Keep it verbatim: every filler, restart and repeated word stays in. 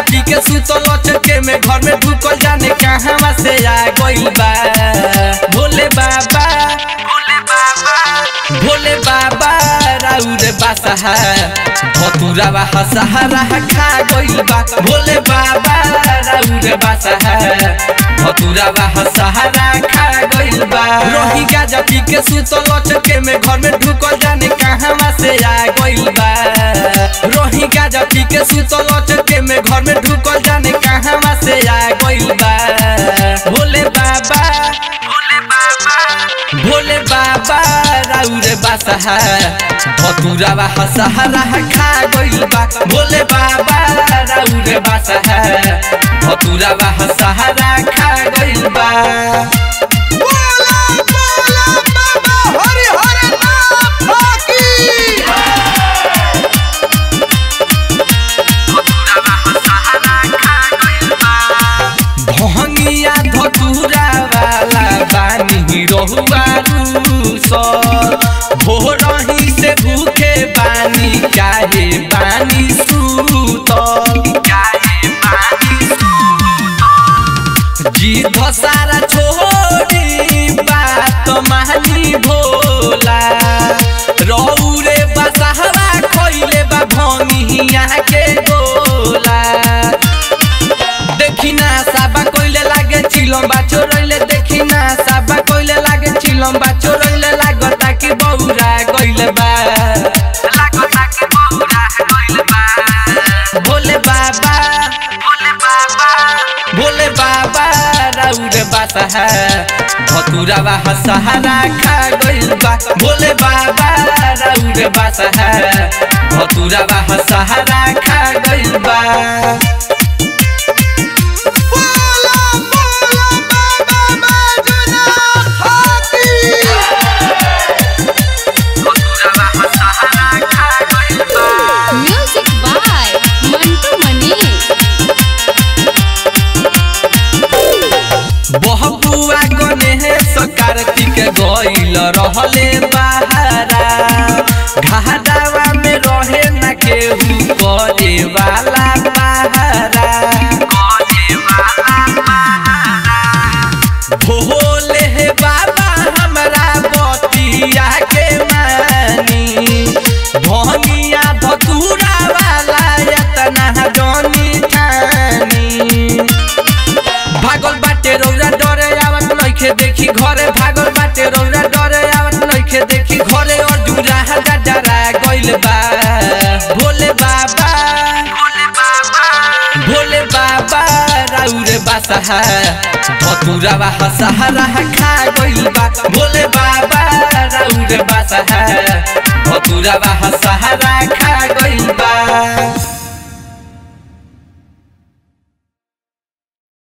राती के सुतल अचके में घर में ढुकल जाने कहां से आ गइल बा। भोले बाबा भोले बाबा राउर बसहा भतुरावा हसहरा खा गइल बा। भोले बाबा राउर बसहा भतुरावा हसहरा खा गइल बा। रही गाजा पी के सुतल अचके में घर में ढुकल जाने कहां से आ गइल बा। रही गाजा पी के सुतल अचके में घर में ढुकल जाने कहां से आ गइल बा। भोले बाबा भोले बाबा राउर बसहा भतुरावा हसहरा खा गइल बा। भोले बाबा राउर बसहा भतुरावा हसहरा खा गइल बा। भोरही से भूखे बानी काहे बानी सुतल जीभ सारा छोड़ी बात मानी भोला रउर बसहवा खइले बा भंगिया के गोला। देखी ना साबा कइले लागे चिलम्बा चोरइले। देखी ना साबा कइले लागे चिलम्बा चोरइले लागता कि बौरा गइल बा लागता कि बौरा गइल बा। भोले बाबा भोले बाबा भोले बाबा राउर बसहा भतुरावा हसहरा खा गइल बा। भोले बाबा राउर बसहा भतुरावा हसहरा खा गइल बा। बहुआ गणेश कार्तिक गइल रहले बहारा घाटावा में रहे ना केहू करे वाला पहारा करे वाला पहारा। भोले बाबा हमरा बतिया के मानी भनिया धतूरा वाला यतना जनी जानी भागल बाटे रौरा डरे आवत नइखे देखी घरे भागल बाटे रौरा डरे आवत नइखे देखी घरे और जुराहा डरा गइल बा। भोले बाबा भोले बाबा भोले बाबा राउर बसहा भतुरावा हसहरा खा गइल बा। भोले बाबा राउर बसहा भतुरावा हसहरा खा गइल बा।